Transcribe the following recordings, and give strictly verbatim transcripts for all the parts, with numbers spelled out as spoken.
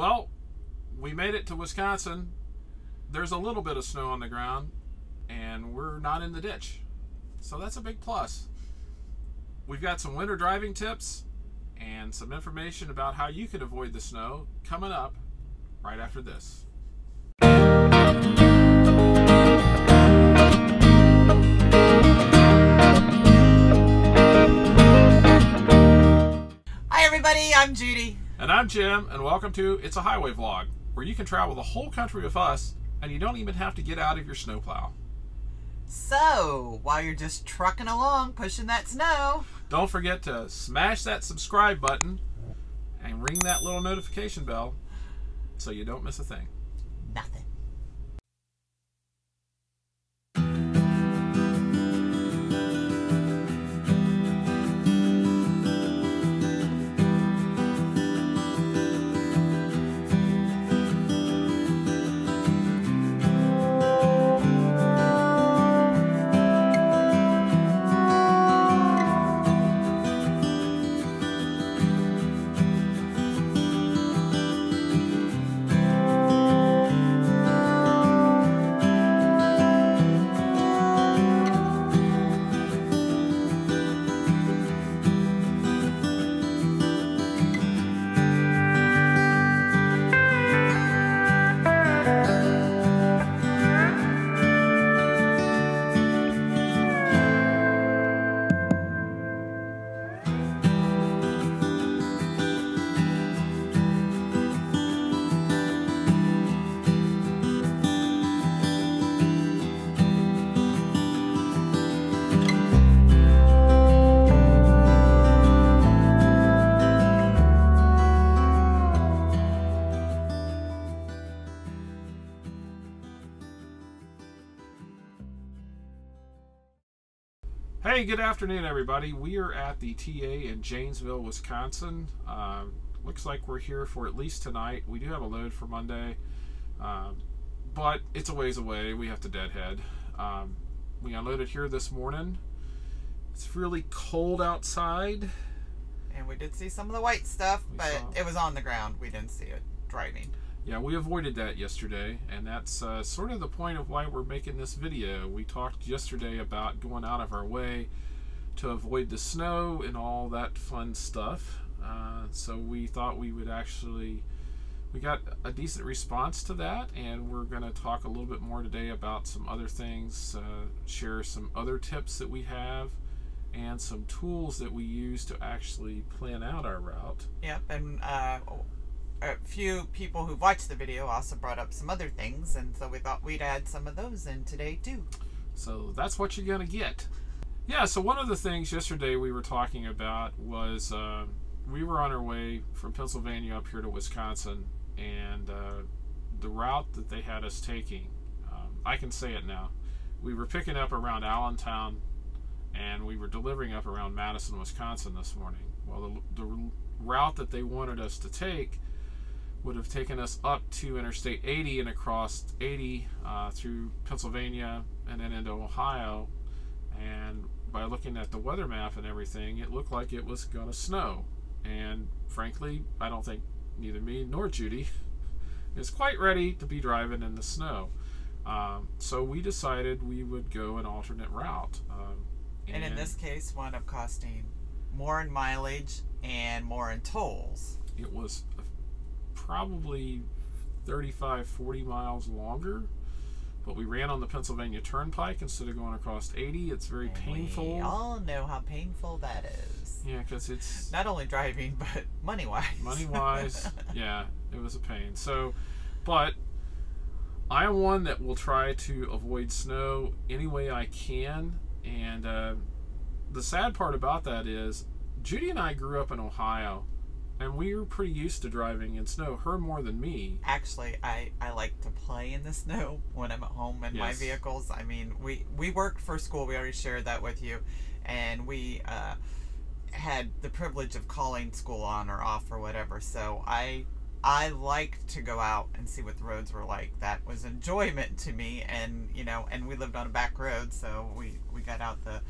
Well, we made it to Wisconsin. There's a little bit of snow on the ground, and we're not in the ditch. So that's a big plus. We've got some winter driving tips and some information about how you can avoid the snow coming up right after this. Hi everybody, I'm Judy. And I'm Jim, and welcome to It's a Highway Vlog, where you can travel the whole country with us, and you don't even have to get out of your snowplow. So, while you're just trucking along, pushing that snow, don't forget to smash that subscribe button and ring that little notification bell so you don't miss a thing. Nothing. Hey, good afternoon, everybody. We are at the T A in Janesville, Wisconsin. Uh, looks like we're here for at least tonight. We do have a load for Monday, um, but it's a ways away. We have to deadhead. Um, we unloaded here this morning. It's really cold outside. And we did see some of the white stuff, we but saw. It was on the ground. We didn't see it driving. Yeah, we avoided that yesterday, and that's uh, sort of the point of why we're making this video. We talked yesterday about going out of our way to avoid the snow and all that fun stuff. Uh, so we thought we would actually, we got a decent response to that, and we're going to talk a little bit more today about some other things, uh, share some other tips that we have, and some tools that we use to actually plan out our route. Yep, and... Uh... a few people who watched the video also brought up some other things, and so we thought we'd add some of those in today too. So that's what you're gonna get. Yeah, so one of the things yesterday we were talking about was uh, we were on our way from Pennsylvania up here to Wisconsin, and uh, the route that they had us taking, um, I can say it now, we were picking up around Allentown and we were delivering up around Madison, Wisconsin this morning. Well, the, the route that they wanted us to take would have taken us up to Interstate eighty and across eighty uh, through Pennsylvania and then into Ohio. And by looking at the weather map and everything, it looked like it was gonna snow. And frankly, I don't think neither me nor Judy is quite ready to be driving in the snow. Um, so we decided we would go an alternate route. Um, and, and in this case, wound up costing more in mileage and more in tolls. It was probably thirty-five, forty miles longer, but we ran on the Pennsylvania Turnpike instead of going across eighty. It's very and painful. We all know how painful that is. Yeah, because it's... not only driving, but money-wise. Money-wise, yeah, it was a pain. So, but I am one that will try to avoid snow any way I can, and uh, the sad part about that is Judy and I grew up in Ohio, and we were pretty used to driving in snow, her more than me. Actually, I, I like to play in the snow when I'm at home in yes. my vehicles. I mean, we, we worked for school. We already shared that with you. And we uh, had the privilege of calling school on or off or whatever. So I I liked to go out and see what the roads were like. That was enjoyment to me. And, you know, and we lived on a back road, so we, we got out the...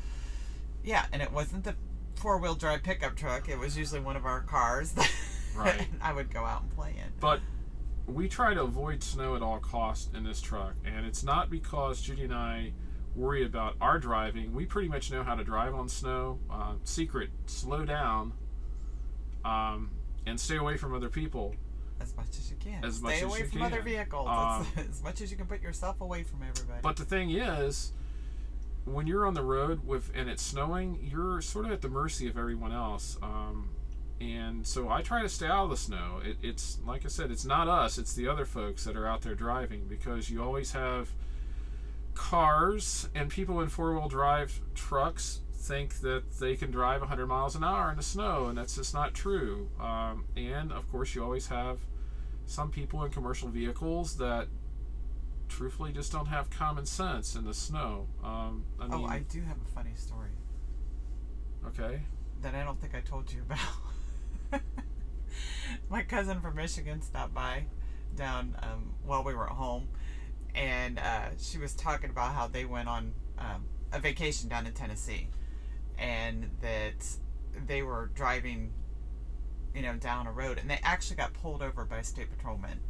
Yeah, and it wasn't the... four-wheel drive pickup truck. It was usually one of our cars that right. I would go out and play in. But we try to avoid snow at all costs in this truck, and it's not because Judy and I worry about our driving. We pretty much know how to drive on snow. Uh, secret, slow down um, and stay away from other people. As much as you can. As much as you can. Stay away from other vehicles. Um, as much as you can put yourself away from everybody. But the thing is, when you're on the road with and it's snowing, you're sort of at the mercy of everyone else. Um, and so I try to stay out of the snow. It, it's, like I said, it's not us, it's the other folks that are out there driving, because you always have cars and people in four-wheel drive trucks think that they can drive a hundred miles an hour in the snow, and that's just not true. Um, and, of course, you always have some people in commercial vehicles that truthfully just don't have common sense in the snow. Um, I mean, oh, I do have a funny story. Okay. That I don't think I told you about. My cousin from Michigan stopped by down um, while we were at home, and uh, she was talking about how they went on um, a vacation down in Tennessee, and that they were driving, you know, down a road, and they actually got pulled over by a state patrolman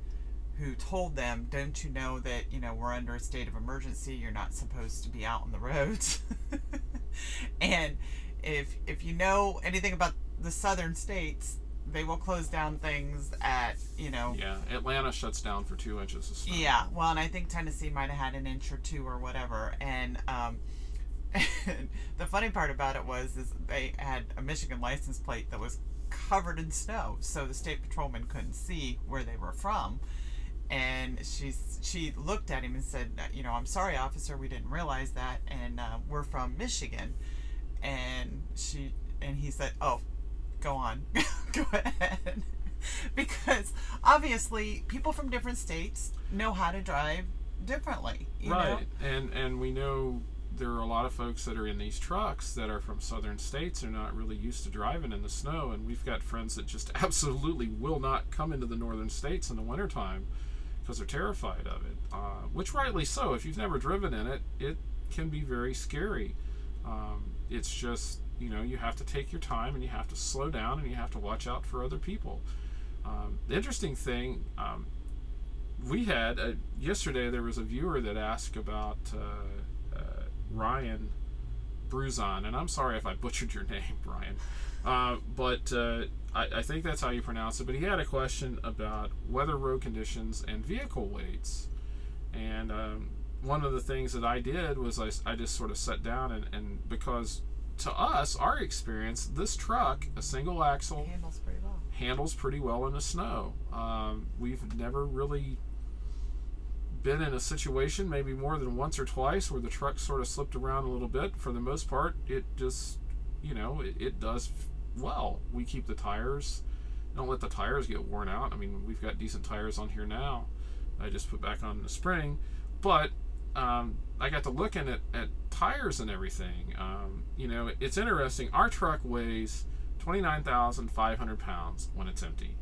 who told them, don't you know that, you know, we're under a state of emergency, you're not supposed to be out on the roads. And if if you know anything about the southern states, they will close down things at, you know. Yeah, Atlanta shuts down for two inches of snow. Yeah, well, and I think Tennessee might have had an inch or two or whatever. And um, the funny part about it was is they had a Michigan license plate that was covered in snow, so the state patrolman couldn't see where they were from. And she, she looked at him and said, you know, I'm sorry, officer, we didn't realize that, and uh, we're from Michigan. And she, and he said, oh, go on, go ahead. Because obviously people from different states know how to drive differently. You right, know? and and we know there are a lot of folks that are in these trucks that are from southern states are not really used to driving in the snow, and we've got friends that just absolutely will not come into the northern states in the wintertime because they're terrified of it, uh, which rightly so. If you've never driven in it, it can be very scary. Um, it's just, you know, you have to take your time, and you have to slow down, and you have to watch out for other people. Um, the interesting thing, um, we had, a, yesterday there was a viewer that asked about uh, uh, Ryan Bruzon, and I'm sorry if I butchered your name, Ryan, uh, but uh, I, I think that's how you pronounce it, but he had a question about weather, road conditions, and vehicle weights. And um, one of the things that I did was I, I just sort of sat down, and, and because to us, our experience, this truck, a single axle, handles pretty well, handles pretty well in the snow. Um, we've never really been in a situation, maybe more than once or twice, where the truck sort of slipped around a little bit. For the most part, it just, you know, it, it does well. We keep the tires, don't let the tires get worn out. I mean, we've got decent tires on here now. I just put back on in the spring. But um, I got to looking at, at tires and everything. Um, you know, it's interesting. Our truck weighs twenty-nine thousand five hundred pounds when it's empty.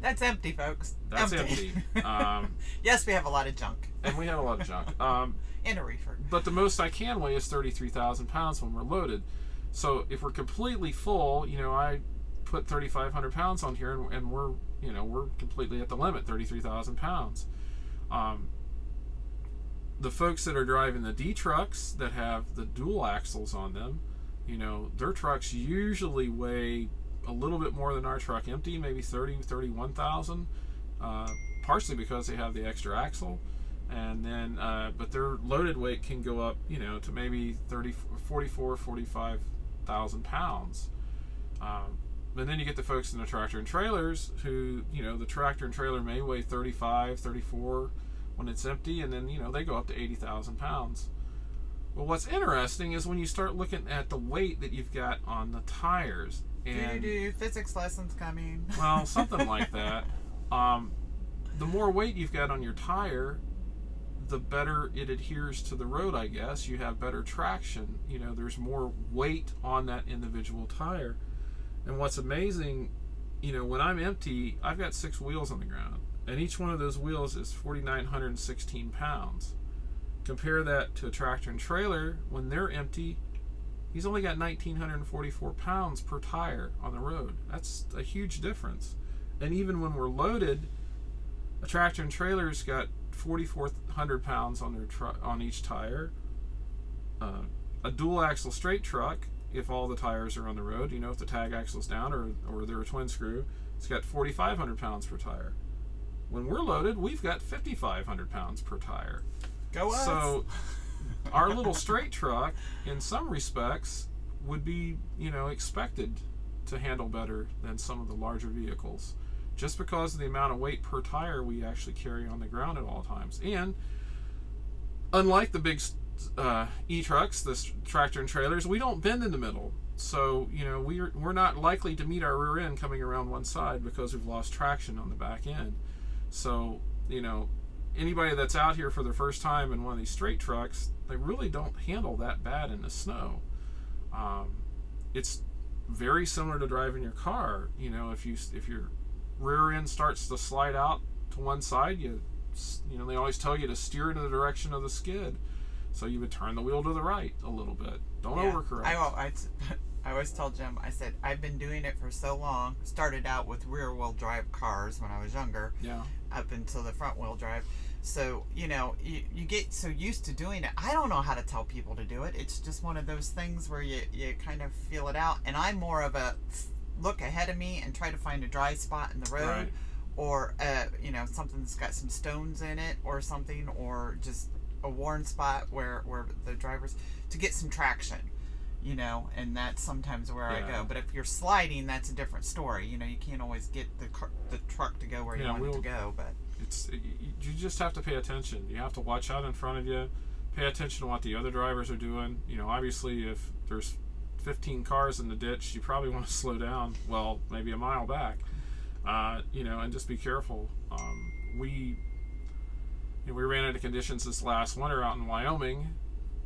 That's empty, folks. That's empty. empty. Um, yes, we have a lot of junk. And we have a lot of junk. Um, and a reefer. But the most I can weigh is thirty-three thousand pounds when we're loaded. So if we're completely full, you know, I put thirty-five hundred pounds on here, and, and we're, you know, we're completely at the limit, thirty-three thousand pounds. Um, The folks that are driving the D trucks that have the dual axles on them, you know, their trucks usually weigh a little bit more than our truck empty, maybe thirty, thirty-one thousand, uh, partially because they have the extra axle. And then, uh, but their loaded weight can go up, you know, to maybe thirty, forty-four, forty-five thousand pounds. Um, but then you get the folks in the tractor and trailers who, you know, the tractor and trailer may weigh thirty-five, thirty-four when it's empty, and then, you know, they go up to eighty thousand pounds. Well, what's interesting is when you start looking at the weight that you've got on the tires. And, Doo-doo, physics lessons coming. Well, something like that. Um, the more weight you've got on your tire, the better it adheres to the road, I guess. You have better traction. You know, there's more weight on that individual tire. And what's amazing, you know, when I'm empty, I've got six wheels on the ground. And each one of those wheels is four thousand nine hundred sixteen pounds. Compare that to a tractor and trailer. When they're empty, he's only got one thousand nine hundred forty-four pounds per tire on the road. That's a huge difference. And even when we're loaded, A tractor and trailer's got forty-four hundred pounds on their tr on each tire. Uh, a dual axle straight truck, if all the tires are on the road, you know, if the tag axle's down or, or they're a twin screw, it's got forty-five hundred pounds per tire. When we're loaded, we've got fifty-five hundred pounds per tire. Go us! So our little straight truck, in some respects, would be, you know, expected to handle better than some of the larger vehicles, just because of the amount of weight per tire we actually carry on the ground at all times. And unlike the big uh, e-trucks, the tractor and trailers, we don't bend in the middle. So, you know, we're, we're not likely to meet our rear end coming around one side because we've lost traction on the back end. So, you know, anybody that's out here for the first time in one of these straight trucks, they really don't handle that bad in the snow. Um, it's very similar to driving your car. You know, if you if your rear end starts to slide out to one side, you you know, they always tell you to steer in the direction of the skid. So you would turn the wheel to the right a little bit. Don't yeah, overcorrect. I, I, I always tell Jim, I said, I've been doing it for so long. Started out with rear wheel drive cars when I was younger. Yeah. Up until the front wheel drive. So, you know, you, you get so used to doing it. I don't know how to tell people to do it. It's just one of those things where you, you kind of feel it out. And I'm more of a look ahead of me and try to find a dry spot in the road, right, or, uh, you know, something that's got some stones in it or something, or just a worn spot where, where the drivers, to get some traction, you know, and that's sometimes where yeah. I go. But if you're sliding, that's a different story. You know, you can't always get the, car, the truck to go where yeah, you want we'll, it to go, but... It's, you just have to pay attention. You have to watch out in front of you, pay attention to what the other drivers are doing. You know, obviously if there's fifteen cars in the ditch, you probably want to slow down, well, maybe a mile back, uh, you know, and just be careful. Um, we you know, we ran into conditions this last winter out in Wyoming.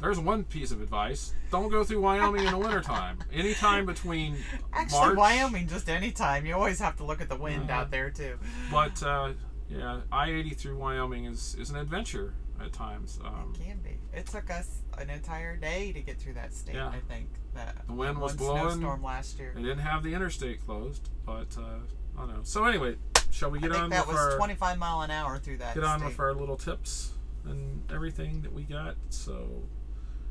There's one piece of advice. Don't go through Wyoming in the wintertime. Anytime between Actually, March... Wyoming, just anytime. You always have to look at the wind uh, out there, too. But... Uh, Yeah, I eighty through Wyoming is, is an adventure at times. Um, it can be. It took us an entire day to get through that state, yeah. I think. That the wind was blowing. Snowstorm last year. They didn't have the interstate closed, but uh, I don't know. So anyway, shall we get I on think with our... that was twenty-five mile an hour through that Get on state. With our little tips and everything that we got. So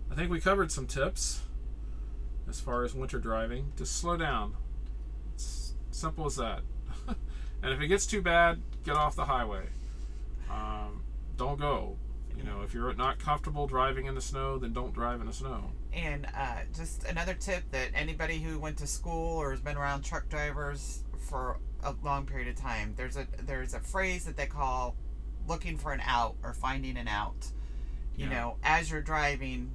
I think we covered some tips as far as winter driving. Just slow down. It's simple as that. And if it gets too bad, get off the highway. Um, don't go. You know, if you're not comfortable driving in the snow, then don't drive in the snow. And uh, just another tip that anybody who went to school or has been around truck drivers for a long period of time, there's a there's a phrase that they call looking for an out or finding an out. You yeah. know, as you're driving,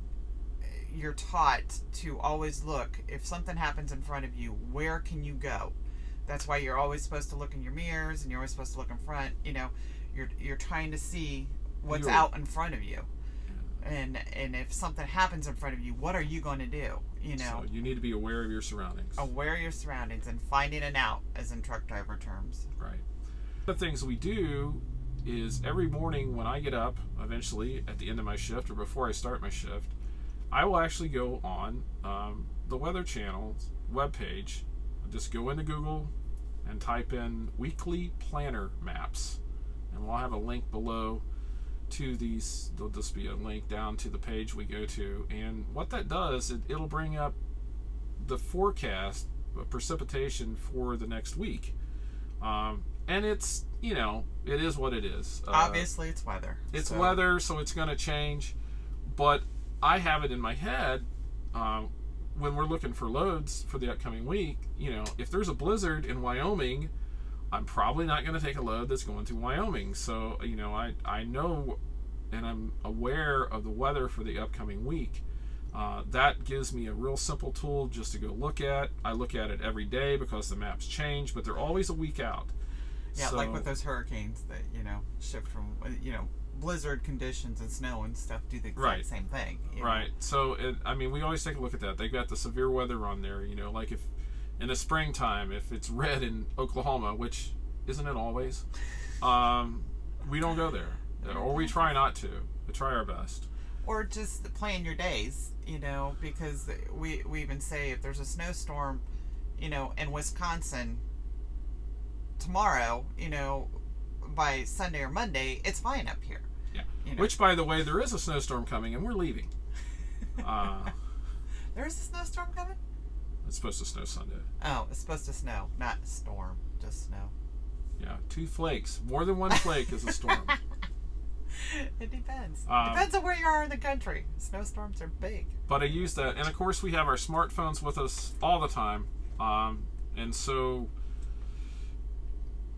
you're taught to always look. If something happens in front of you, where can you go? That's why you're always supposed to look in your mirrors, and you're always supposed to look in front. You know, you're you're trying to see what's you're, out in front of you, and and if something happens in front of you, what are you going to do? You know, so you need to be aware of your surroundings. Aware of your surroundings and finding an out, as in truck driver terms. Right. The things we do is every morning when I get up, eventually at the end of my shift or before I start my shift, I will actually go on um, the Weather Channel's webpage. Just go into Google and type in weekly planner maps, and we'll have a link below to these. There'll just be a link down to the page we go to, and what that does, it, it'll bring up the forecast precipitation for the next week, um, and it's, you know, it is what it is. Uh, obviously it's weather. It's so. weather, so it's going to change, but I have it in my head, um, when we're looking for loads for the upcoming week, you know, if there's a blizzard in Wyoming, I'm probably not going to take a load that's going through Wyoming. So, you know, I, I know and I'm aware of the weather for the upcoming week. Uh, that gives me a real simple tool just to go look at. I look at it every day because the maps change, but they're always a week out. Yeah, so, like with those hurricanes that, you know, shift from, you know, blizzard conditions and snow and stuff do the exact right. same thing. You know? Right. So, it, I mean, we always take a look at that. They've got the severe weather on there, you know, like if in the springtime, if it's red in Oklahoma, which isn't it always, um, we don't go there. Or we try not to. We try our best. Or just plan your days, you know, because we, we even say if there's a snowstorm, you know, in Wisconsin tomorrow, you know, by Sunday or Monday, it's fine up here. Yeah. You know? Which, by the way, there is a snowstorm coming, and we're leaving. uh, there is a snowstorm coming? It's supposed to snow Sunday. Oh, it's supposed to snow, not storm, just snow. Yeah, two flakes. More than one flake is a storm. It depends. Um, depends on where you are in the country. Snowstorms are big. But I use that, and of course we have our smartphones with us all the time. Um, and so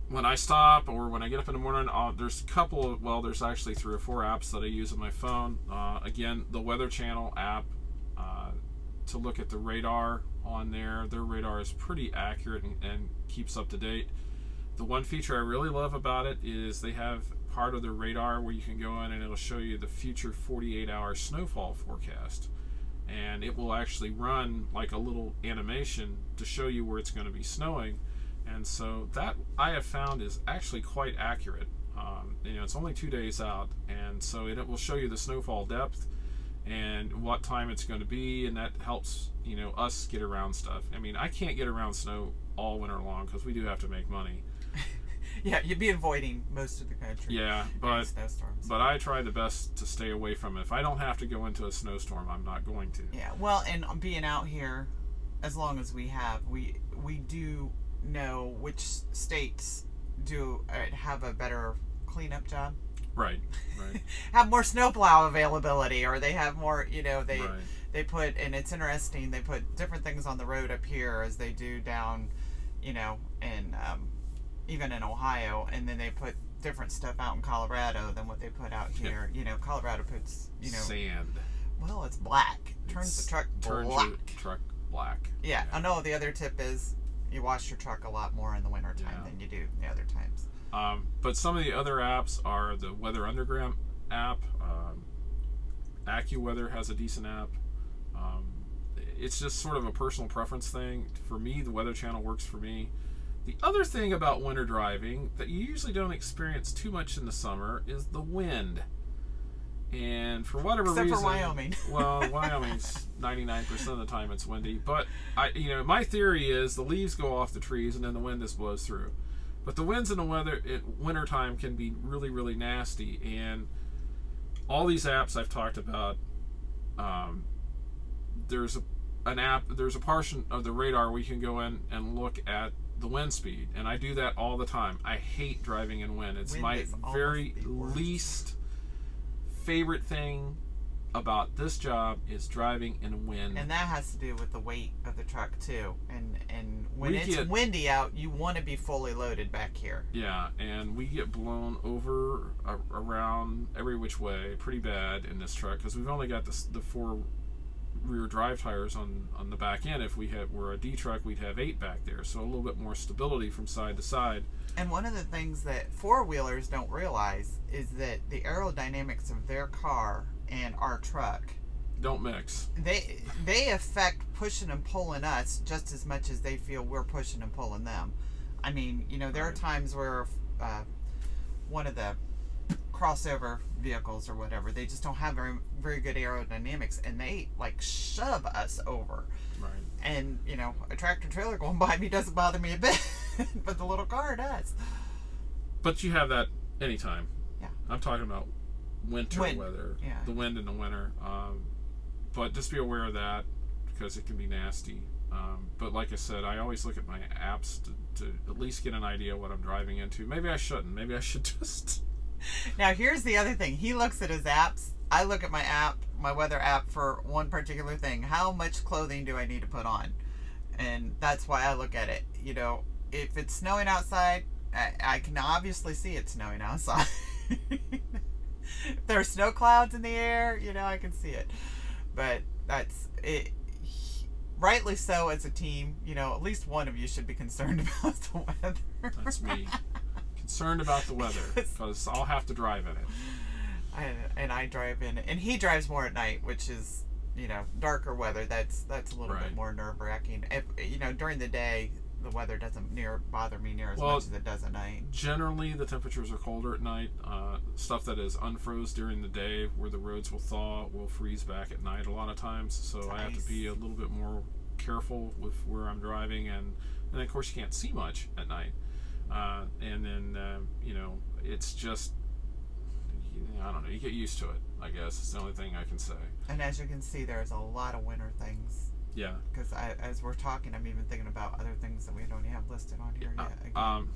when I stop or when I get up in the morning, I'll, there's a couple of, well, there's actually three or four apps that I use on my phone. Uh, again, the Weather Channel app uh, to look at the radar on there. Their radar is pretty accurate and, and keeps up to date. The one feature I really love about it is they have part of the radar where you can go in and it'll show you the future forty-eight hour snowfall forecast, and it will actually run like a little animation to show you where it's going to be snowing. And so that I have found is actually quite accurate. Um, you know, it's only two days out, and so it, it will show you the snowfall depth and what time it's going to be, and that helps, you know, us get around stuff. I mean, I can't get around snow all winter long because we do have to make money. Yeah, you'd be avoiding most of the country. Yeah, but snowstorms. But I try the best to stay away from it. If I don't have to go into a snowstorm, I'm not going to. Yeah, well, and being out here, as long as we have, we we do know which states do have a better cleanup job. Right, right. Have more snowplow availability, or they have more. You know, they right. they put, and it's interesting. They put different things on the road up here as they do down, you know, and. Um, even in Ohio, and then they put different stuff out in Colorado than what they put out here. You know, Colorado puts, you know... Sand. Well, it's black. It turns it's the truck turns black. Turns your truck black. Yeah. yeah. I know the other tip is you wash your truck a lot more in the wintertime yeah. than you do the other times. Um, but some of the other apps are the Weather Underground app. Um, AccuWeather has a decent app. Um, it's just sort of a personal preference thing. For me, the Weather Channel works for me. The other thing about winter driving that you usually don't experience too much in the summer is the wind. And for whatever Except reason... Except for Wyoming. Well, Wyoming's ninety-nine percent of the time it's windy. But, I, you know, my theory is the leaves go off the trees and then the wind just blows through. But the winds in the weather, in wintertime can be really, really nasty. And all these apps I've talked about, um, there's a, an app, there's a portion of the radar where you can go in and look at the wind speed, and I do that all the time. I hate driving in wind. It's wind my very least favorite thing about this job is driving in wind. And that has to do with the weight of the truck too. And and when we it's get, windy out, you want to be fully loaded back here. Yeah, and we get blown over uh, around every which way pretty bad in this truck because we've only got this, the four rear drive tires on on the back end. If we had were a D truck, we'd have eight back there, so a little bit more stability from side to side. And one of the things that four-wheelers don't realize is that the aerodynamics of their car and our truck don't mix. They they affect pushing and pulling us just as much as they feel we're pushing and pulling them. I mean, you know, there right. are times where uh, one of the crossover vehicles or whatever, they just don't have very very good aerodynamics, and they like shove us over. Right. And you know, a tractor trailer going by me doesn't bother me a bit, but the little car does. But you have that anytime. Yeah. I'm talking about winter wind. weather, yeah. the wind in the winter. Um, but just be aware of that because it can be nasty. Um, but like I said, I always look at my apps to, to at least get an idea of what I'm driving into. Maybe I shouldn't. Maybe I should just. Now here's the other thing. He looks at his apps. I look at my app, my weather app, for one particular thing. How much clothing do I need to put on? And that's why I look at it. You know, if it's snowing outside, I, I can obviously see it's snowing outside. If there's snow clouds in the air, you know, I can see it. But that's it. Rightly so, as a team, you know, at least one of you should be concerned about the weather. That's me. Concerned about the weather because I'll have to drive in it. And, and I drive in it. And he drives more at night, which is, you know, darker weather. That's that's a little right. bit more nerve-wracking. If, you know, during the day, the weather doesn't near bother me near as well, much as it does at night. Generally, the temperatures are colder at night. Uh, stuff that is unfroze during the day where the roads will thaw will freeze back at night a lot of times. So it's I ice. have to be a little bit more careful with where I'm driving. And, and of course, you can't see much at night. Uh, and then, uh, you know, it's just, I don't know, you get used to it, I guess. It's the only thing I can say. And as you can see, there's a lot of winter things. Yeah. Because as we're talking, I'm even thinking about other things that we don't have listed on here yeah. yet. Again. Um,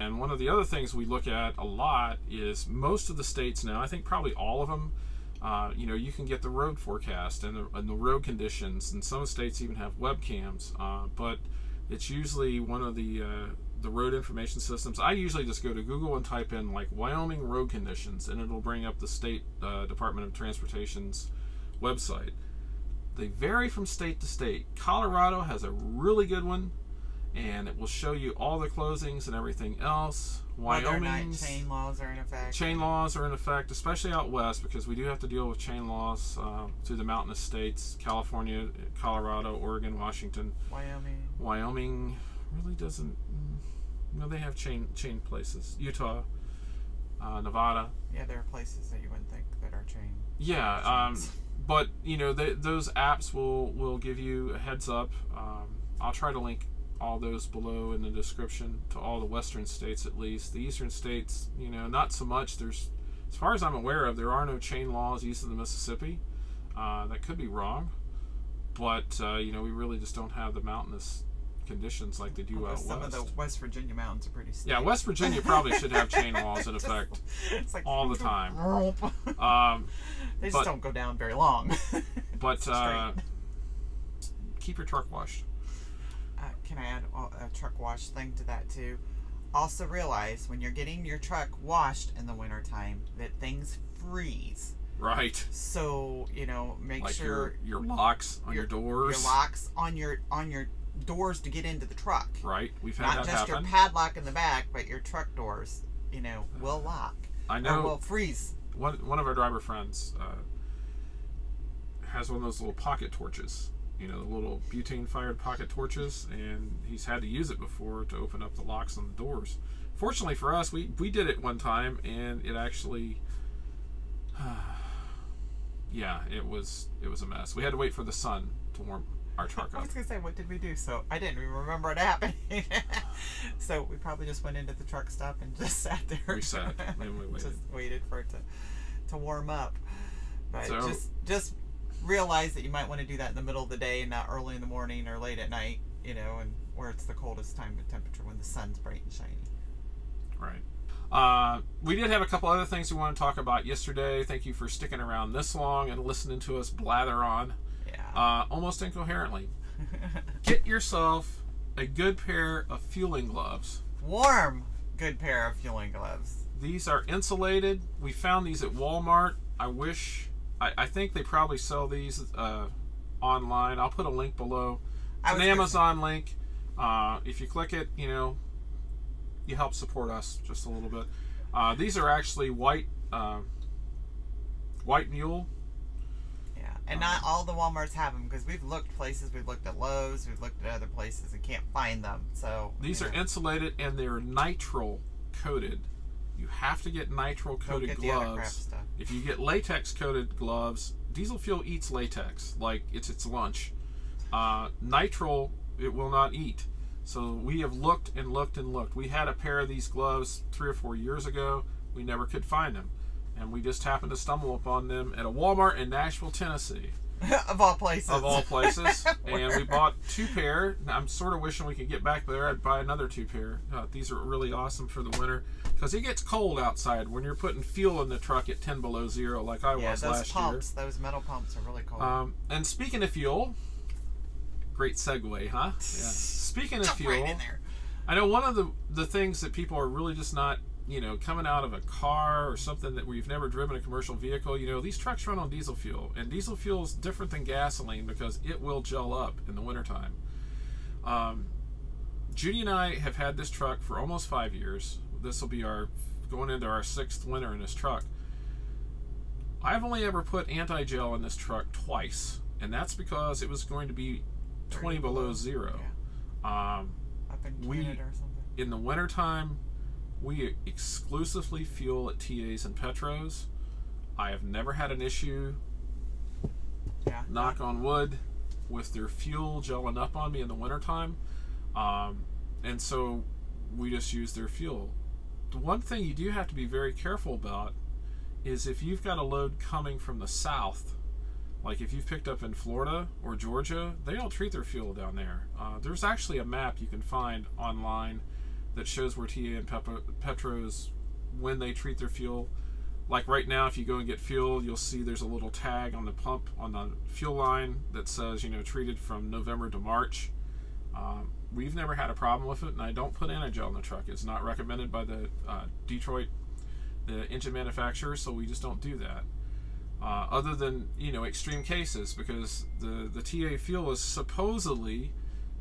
and one of the other things we look at a lot is most of the states now, I think probably all of them, uh, you know, you can get the road forecast and the, and the road conditions, and some states even have webcams, uh, but it's usually one of the... Uh, the road information systems. I usually just go to Google and type in like Wyoming road conditions, and it'll bring up the state uh, Department of Transportation's website. They vary from state to state. Colorado has a really good one, and it will show you all the closings and everything else. Wyoming's chain laws are in effect. Chain laws are in effect, especially out west, because we do have to deal with chain laws uh, through the mountainous states: California, Colorado, Oregon, Washington. Wyoming. Wyoming really doesn't. Well, they have chain chain places. Utah, uh, Nevada. Yeah, there are places that you wouldn't think that are chain. Yeah, um, but you know they, those apps will will give you a heads up. Um, I'll try to link all those below in the description to all the western states at least. The eastern states, you know, not so much. There's, as far as I'm aware of, there are no chain laws east of the Mississippi. Uh, that could be wrong, but uh, you know we really just don't have the mountainous conditions like they do Although out some west. Some of the West Virginia mountains are pretty steep. Yeah, West Virginia probably should have chain laws in effect just, like, all the time. Um, they just but, don't go down very long. But uh, keep your truck washed. Uh, can I add a truck wash thing to that too? Also realize when you're getting your truck washed in the wintertime that things freeze. Right. So, you know, make like sure your, your locks on your, your doors. Your locks on your on your doors to get into the truck. Right. We've had Not that happen. Not just your padlock in the back, but your truck doors, you know, will lock. I know. Or will freeze. One, one of our driver friends uh, has one of those little pocket torches, you know, the little butane-fired pocket torches, and he's had to use it before to open up the locks on the doors. Fortunately for us, we, we did it one time, and it actually... Uh, yeah, it was, it was a mess. We had to wait for the sun to warm our truck up. I was going to say, what did we do? So I didn't even remember it happening. So we probably just went into the truck stop and just sat there. We sat and we waited. Just waited for it to, to warm up. But so, just, just realize that you might want to do that in the middle of the day and not early in the morning or late at night, you know, and where it's the coldest time of temperature when the sun's bright and shiny. Right. Uh, we did have a couple other things we want to talk about yesterday. Thank you for sticking around this long and listening to us blather on. Uh, almost incoherently. Get yourself a good pair of fueling gloves. Warm, good pair of fueling gloves. These are insulated. We found these at Walmart. I wish, I, I think they probably sell these uh, online. I'll put a link below. It's an Amazon link. Uh, if you click it, you know, you help support us just a little bit. Uh, these are actually white, uh, White Mule. And not all the Walmarts have them, because we've looked places, we've looked at Lowe's, we've looked at other places and can't find them. So these you know. are insulated and they're nitrile coated. You have to get nitrile coated get gloves. If you get latex coated gloves, diesel fuel eats latex like it's its lunch. Uh, nitrile, it will not eat. So we have looked and looked and looked. We had a pair of these gloves three or four years ago. We never could find them. And we just happened to stumble upon them at a Walmart in Nashville, Tennessee. Of all places. Of all places. And we bought two pair. I'm sort of wishing we could get back there. I'd buy another two pair. Uh, these are really awesome for the winter. Because it gets cold outside when you're putting fuel in the truck at ten below zero like I yeah, was last pumps, year. Yeah, those metal pumps are really cold. Um, and speaking of fuel, great segue, huh? Yeah. Speaking of Jump fuel, right in there. I know one of the, the things that people are really just not you know, coming out of a car or something that we've never driven a commercial vehicle, you know, these trucks run on diesel fuel, and diesel fuel is different than gasoline because it will gel up in the wintertime. Um, Judy and I have had this truck for almost five years. This will be our, going into our sixth winter in this truck. I've only ever put anti-gel in this truck twice, and that's because it was going to be twenty below zero. Yeah. Um, Up in Canada or something. In the wintertime, we exclusively fuel at T A's and Petros. I have never had an issue, yeah. knock on wood, with their fuel gelling up on me in the wintertime. Um, and so we just use their fuel. the one thing you do have to be very careful about is if you've got a load coming from the south, like if you've picked up in Florida or Georgia, they don't treat their fuel down there. Uh, there's actually a map you can find online that shows where T A and Petros, when they treat their fuel. Like right now, if you go and get fuel, you'll see there's a little tag on the pump, on the fuel line that says, you know, treated from November to March. Um, we've never had a problem with it, and I don't put anti-gel in the truck. It's not recommended by the uh, Detroit, the engine manufacturer, so we just don't do that. Uh, other than, you know, extreme cases, because the, the T A fuel is supposedly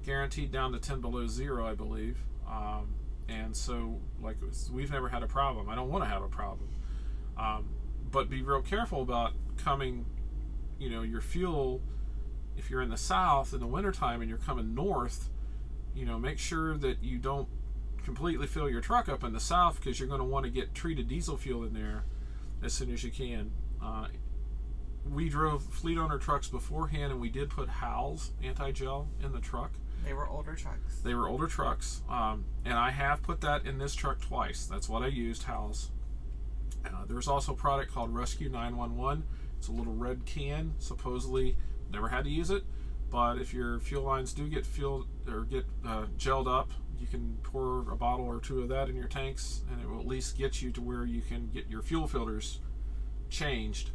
guaranteed down to ten below zero, I believe. Um, and so, like, we've never had a problem. I don't want to have a problem. Um, but be real careful about coming, you know, your fuel, if you're in the south in the wintertime and you're coming north, you know, make sure that you don't completely fill your truck up in the south, because you're going to want to get treated diesel fuel in there as soon as you can. Uh, we drove fleet owner trucks beforehand, and we did put Howes anti-gel in the truck. They were older trucks. They were older trucks. Um, and I have put that in this truck twice. That's what I used, Howes. Uh, there's also a product called Rescue nine one one. It's a little red can. Supposedly, never had to use it, but if your fuel lines do get fueled or get uh, gelled up, you can pour a bottle or two of that in your tanks, and it will at least get you to where you can get your fuel filters changed.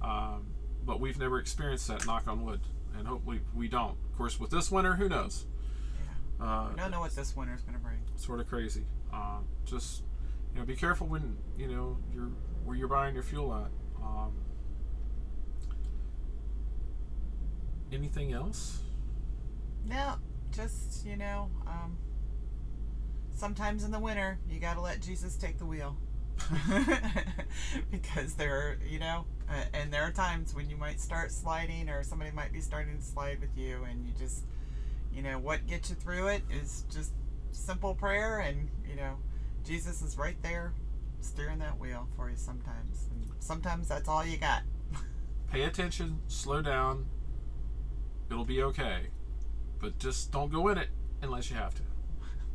Um, but we've never experienced that, knock on wood, and hopefully we don't. Of course, with this winter, who knows? Yeah. Uh, we don't know what this winter is going to bring. Sort of crazy. Uh, just. You know, be careful when, you know, you're where you're buying your fuel at. Um, anything else? No, just, you know, um, sometimes in the winter, you got to let Jesus take the wheel. Because there are, you know, uh, and there are times when you might start sliding, or somebody might be starting to slide with you, and you just, you know, what gets you through it is just simple prayer, and, you know, Jesus is right there steering that wheel for you sometimes. And sometimes that's all you got. Pay attention, slow down. It'll be okay. But just don't go in it unless you have to.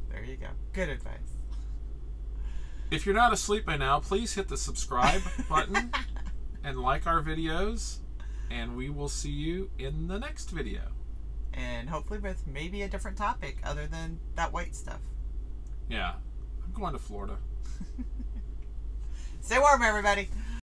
There you go. Good advice. If you're not asleep by now, please hit the subscribe button and like our videos. And we will see you in the next video. And hopefully with maybe a different topic other than that white stuff. Yeah. Going to Florida. Stay warm, everybody.